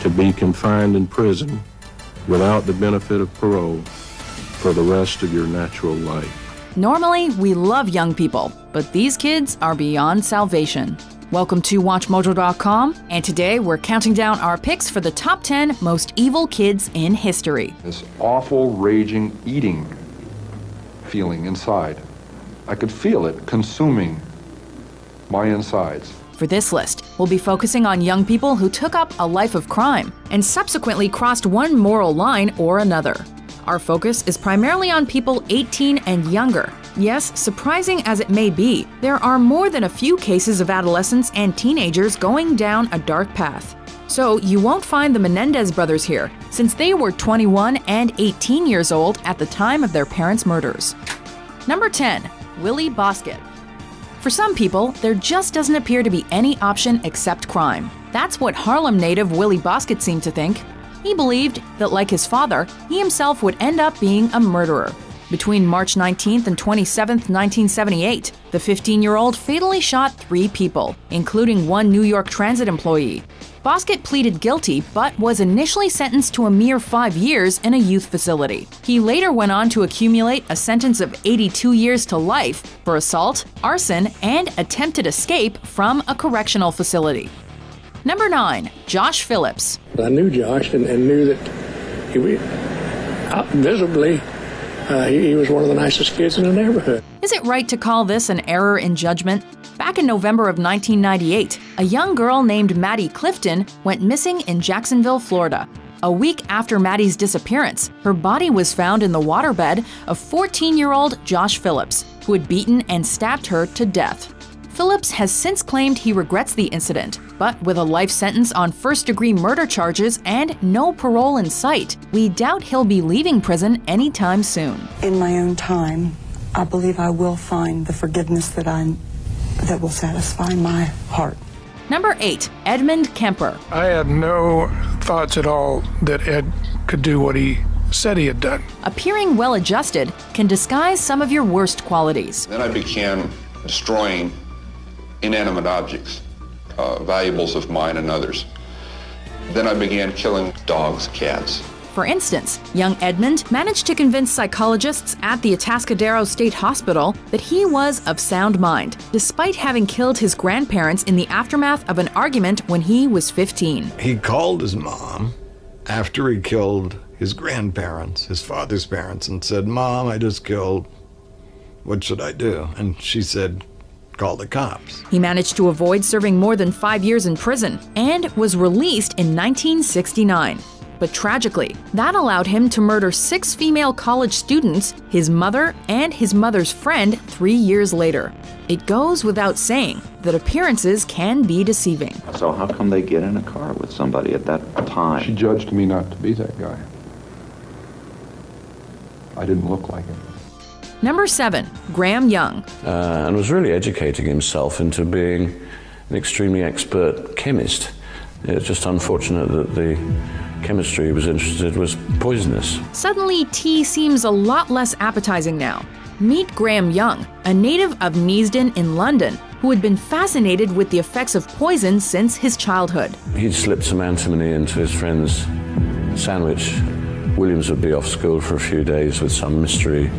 to be confined in prison without the benefit of parole for the rest of your natural life. Normally, we love young people, but these kids are beyond salvation. Welcome to WatchMojo.com, and today we're counting down our picks for the top 10 most evil kids in history. This awful, raging, eating feeling inside. I could feel it consuming my insides. For this list, we'll be focusing on young people who took up a life of crime and subsequently crossed one moral line or another. Our focus is primarily on people 18 and younger. Yes, surprising as it may be, there are more than a few cases of adolescents and teenagers going down a dark path. So you won't find the Menendez brothers here, since they were 21 and 18 years old at the time of their parents' murders. Number 10, Willie Bosket. For some people, there just doesn't appear to be any option except crime. That's what Harlem native Willie Bosket seemed to think. He believed that, like his father, he himself would end up being a murderer. Between March 19th and 27th, 1978, the 15-year-old fatally shot 3 people, including one New York Transit employee. Bosket pleaded guilty but was initially sentenced to a mere 5 years in a youth facility. He later went on to accumulate a sentence of 82 years to life for assault, arson, and attempted escape from a correctional facility. Number 9, Josh Phillips. I knew Josh and knew that he was one of the nicest kids in the neighborhood. Is it right to call this an error in judgment? Back in November of 1998, a young girl named Maddie Clifton went missing in Jacksonville, Florida. A week after Maddie's disappearance, her body was found in the waterbed of 14-year-old Josh Phillips, who had beaten and stabbed her to death. Phillips has since claimed he regrets the incident, but with a life sentence on first-degree murder charges and no parole in sight, we doubt he'll be leaving prison anytime soon. In my own time, I believe I will find the forgiveness that will satisfy my heart. Number 8, Edmund Kemper. I had no thoughts at all that Ed could do what he said he had done. Appearing well-adjusted can disguise some of your worst qualities. Then I began destroying inanimate objects, valuables of mine and others. Then I began killing dogs, cats. For instance, young Edmund managed to convince psychologists at the Atascadero State Hospital that he was of sound mind, despite having killed his grandparents in the aftermath of an argument when he was 15. He called his mom after he killed his grandparents, his father's parents, and said, "Mom, I just killed. What should I do?" And she said, "Call the cops." He managed to avoid serving more than 5 years in prison and was released in 1969. But tragically, that allowed him to murder 6 female college students, his mother, and his mother's friend 3 years later. It goes without saying that appearances can be deceiving. So how come they get in a car with somebody at that time? She judged me not to be that guy. I didn't look like him. Number 7, Graham Young. And was really educating himself into being an extremely expert chemist. It's just unfortunate that the chemistry he was interested in was poisonous. Suddenly, tea seems a lot less appetizing now. Meet Graham Young, a native of Neasden in London, who had been fascinated with the effects of poison since his childhood. He'd slipped some antimony into his friend's sandwich. Williams would be off school for a few days with some mystery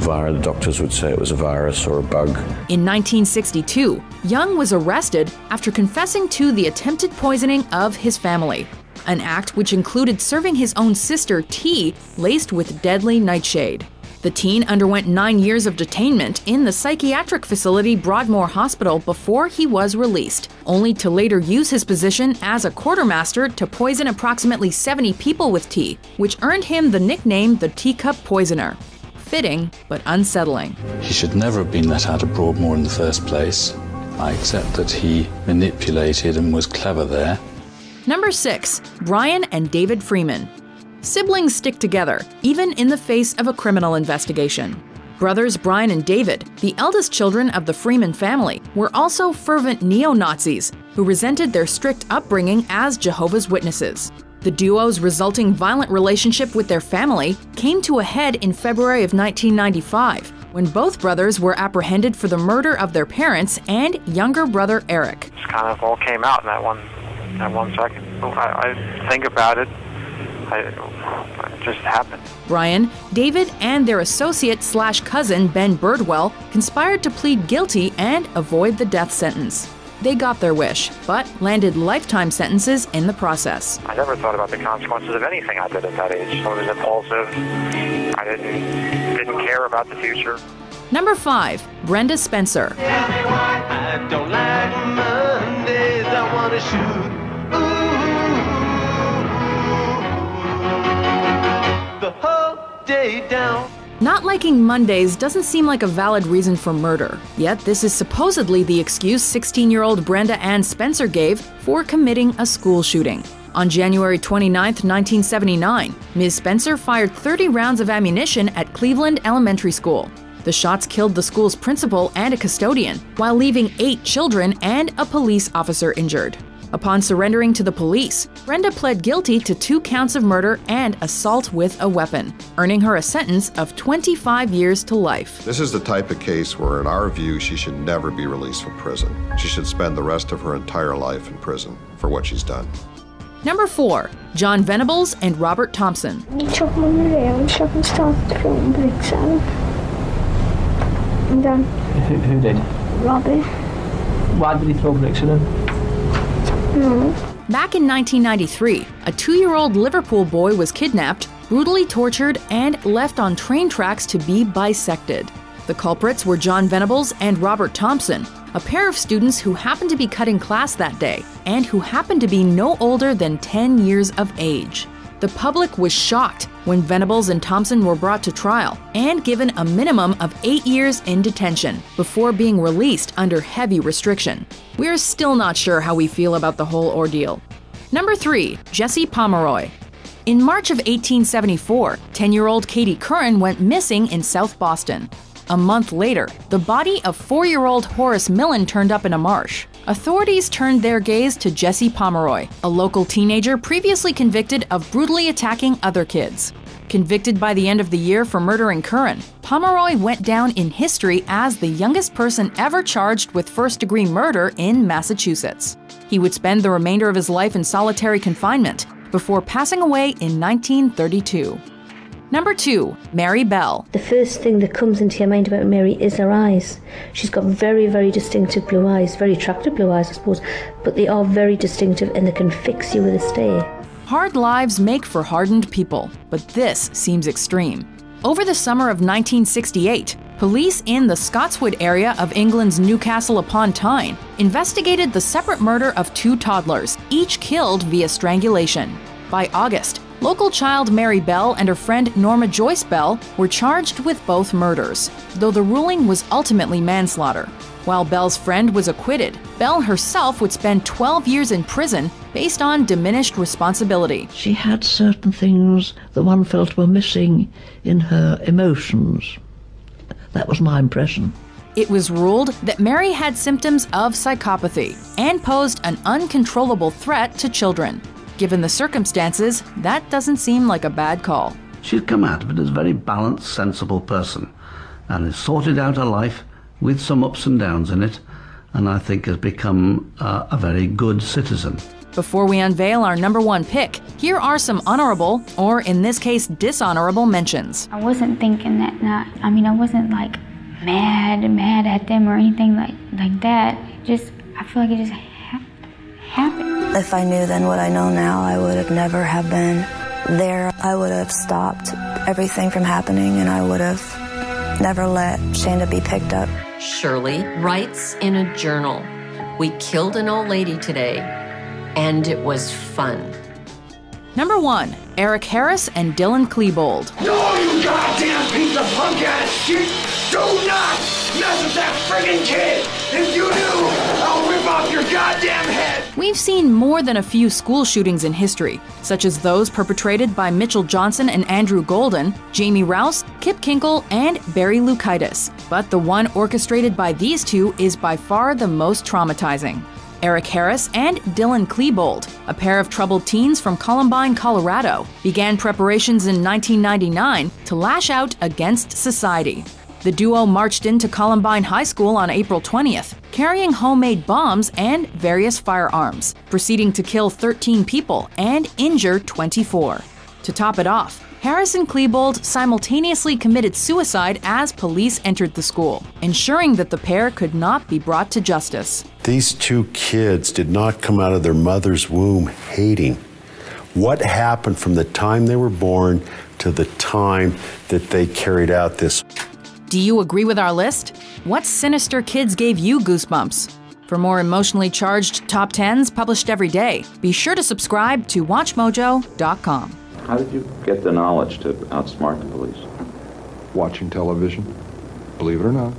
virus. The doctors would say it was a virus or a bug. In 1962, Young was arrested after confessing to the attempted poisoning of his family, an act which included serving his own sister tea laced with deadly nightshade. The teen underwent 9 years of detainment in the psychiatric facility Broadmoor Hospital before he was released, only to later use his position as a quartermaster to poison approximately 70 people with tea, which earned him the nickname the Teacup Poisoner. Fitting, but unsettling. He should never have been let out of Broadmoor in the first place. I accept that he manipulated and was clever there. Number 6, Brian and David Freeman. Siblings stick together, even in the face of a criminal investigation. Brothers Brian and David, the eldest children of the Freeman family, were also fervent neo-Nazis who resented their strict upbringing as Jehovah's Witnesses. The duo's resulting violent relationship with their family came to a head in February of 1995, when both brothers were apprehended for the murder of their parents and younger brother Eric. It's kind of all came out in that one second. I think about it. It just happened. Brian, David, and their associate/cousin Ben Birdwell conspired to plead guilty and avoid the death sentence. They got their wish, but landed lifetime sentences in the process. I never thought about the consequences of anything I did at that age. I was impulsive. I didn't care about the future. Number 5, Brenda Spencer. I don't like Mondays, I want to shoot. Ooh, the whole day down. Not liking Mondays doesn't seem like a valid reason for murder. Yet this is supposedly the excuse 16-year-old Brenda Ann Spencer gave for committing a school shooting. On January 29, 1979, Ms. Spencer fired 30 rounds of ammunition at Cleveland Elementary School. The shots killed the school's principal and a custodian, while leaving 8 children and a police officer injured. Upon surrendering to the police, Brenda pled guilty to 2 counts of murder and assault with a weapon, earning her a sentence of 25 years to life. This is the type of case where, in our view, she should never be released from prison. She should spend the rest of her entire life in prison for what she's done. Number 4, Jon Venables and Robert Thompson. And then who did? Robbie. Why did he throw bricks at him? Back in 1993, a 2-year-old Liverpool boy was kidnapped, brutally tortured, and left on train tracks to be bisected. The culprits were Jon Venables and Robert Thompson, a pair of students who happened to be cutting class that day and who happened to be no older than 10 years of age. The public was shocked when Venables and Thompson were brought to trial and given a minimum of 8 years in detention before being released under heavy restriction. We're still not sure how we feel about the whole ordeal. Number 3, Jesse Pomeroy. In March of 1874, 10-year-old Katie Curran went missing in South Boston. A month later, the body of 4-year-old Horace Millen turned up in a marsh. Authorities turned their gaze to Jesse Pomeroy, a local teenager previously convicted of brutally attacking other kids. Convicted by the end of the year for murdering Curran, Pomeroy went down in history as the youngest person ever charged with first-degree murder in Massachusetts. He would spend the remainder of his life in solitary confinement before passing away in 1932. Number 2, Mary Bell. The first thing that comes into your mind about Mary is her eyes. She's got very, very distinctive blue eyes, very attractive blue eyes, I suppose, but they are very distinctive and they can fix you with a stare. Hard lives make for hardened people, but this seems extreme. Over the summer of 1968, police in the Scotswood area of England's Newcastle upon Tyne investigated the separate murder of 2 toddlers, each killed via strangulation. By August, local child Mary Bell and her friend Norma Joyce Bell were charged with both murders, though the ruling was ultimately manslaughter. While Bell's friend was acquitted, Bell herself would spend 12 years in prison based on diminished responsibility. She had certain things that one felt were missing in her emotions. That was my impression. It was ruled that Mary had symptoms of psychopathy and posed an uncontrollable threat to children. Given the circumstances, that doesn't seem like a bad call. She'd come out of it as a very balanced, sensible person, and has sorted out her life with some ups and downs in it, and I think has become a very good citizen. Before we unveil our number 1 pick, here are some honorable, or in this case, dishonorable mentions. I wasn't thinking that night. I mean, I wasn't like mad at them or anything like that. Just, I feel like it just happened. If I knew then what I know now, I would have never have been there. I would have stopped everything from happening, and I would have never let Shanda be picked up. Shirley writes in a journal, "We killed an old lady today, and it was fun." Number 1, Eric Harris and Dylan Klebold. No, you goddamn piece of punk-ass shit! Do not mess with that friggin' kid! If you do, I'll rip off your goddamn head! We've seen more than a few school shootings in history, such as those perpetrated by Mitchell Johnson and Andrew Golden, Jamie Rouse, Kip Kinkle, and Barry Lukaitis. But the one orchestrated by these two is by far the most traumatizing. Eric Harris and Dylan Klebold, a pair of troubled teens from Columbine, Colorado, began preparations in 1999 to lash out against society. The duo marched into Columbine High School on April 20th, carrying homemade bombs and various firearms, proceeding to kill 13 people and injure 24. To top it off, Harris and Klebold simultaneously committed suicide as police entered the school, ensuring that the pair could not be brought to justice. These two kids did not come out of their mother's womb hating. What happened from the time they were born to the time that they carried out this? Do you agree with our list? What sinister kids gave you goosebumps? For more emotionally charged top 10s published every day, be sure to subscribe to WatchMojo.com. How did you get the knowledge to outsmart the police? Watching television, believe it or not.